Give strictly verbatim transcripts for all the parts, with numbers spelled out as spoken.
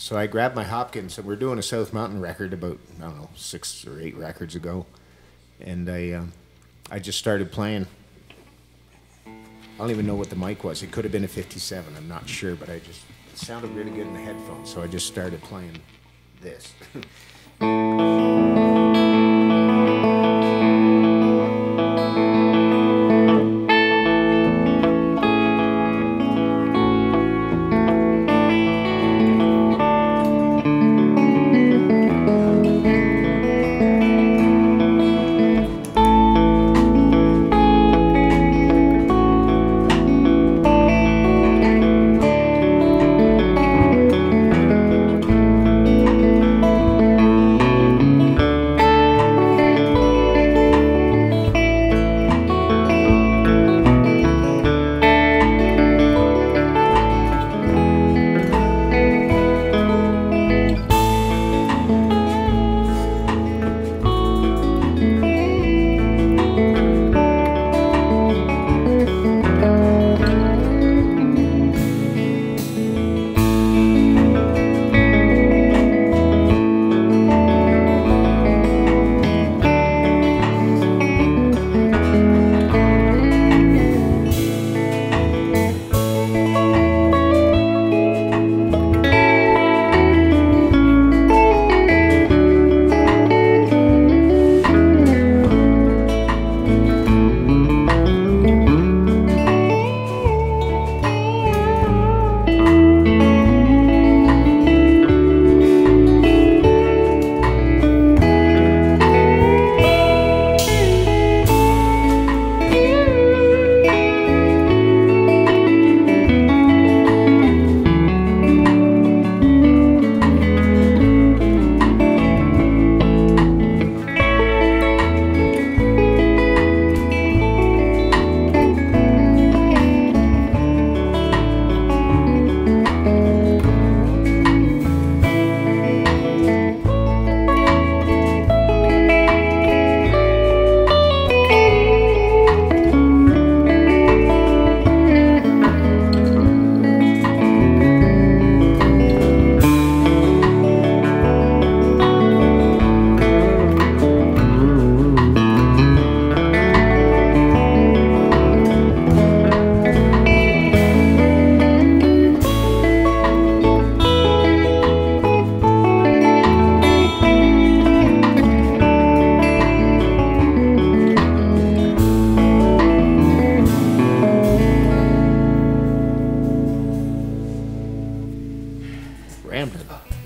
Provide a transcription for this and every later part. So I grabbed my Hopkins, and we're doing a South Mountain record about, I don't know, six or eight records ago. And I, um, I just started playing. I don't even know what the mic was. It could have been a fifty-seven, I'm not sure, but I just, it sounded really good in the headphones, so I just started playing this.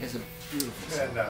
It's a beautiful sound. And, uh,